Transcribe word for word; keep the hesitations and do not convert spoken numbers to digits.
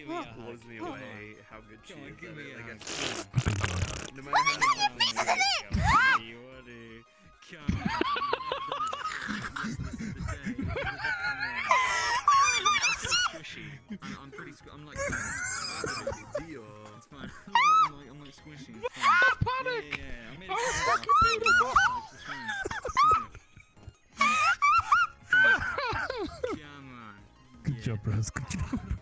Give me a hug. Blows me away how good she is. Give me a hug. No matter how much you want to come. This is the day. I'm squishy. I'm pretty squishy. I'm like, it's fine. I'm like, I'm like squishy. Ah, panic! I was fucking leaving the box. Come on. Good job, Raz. Good job.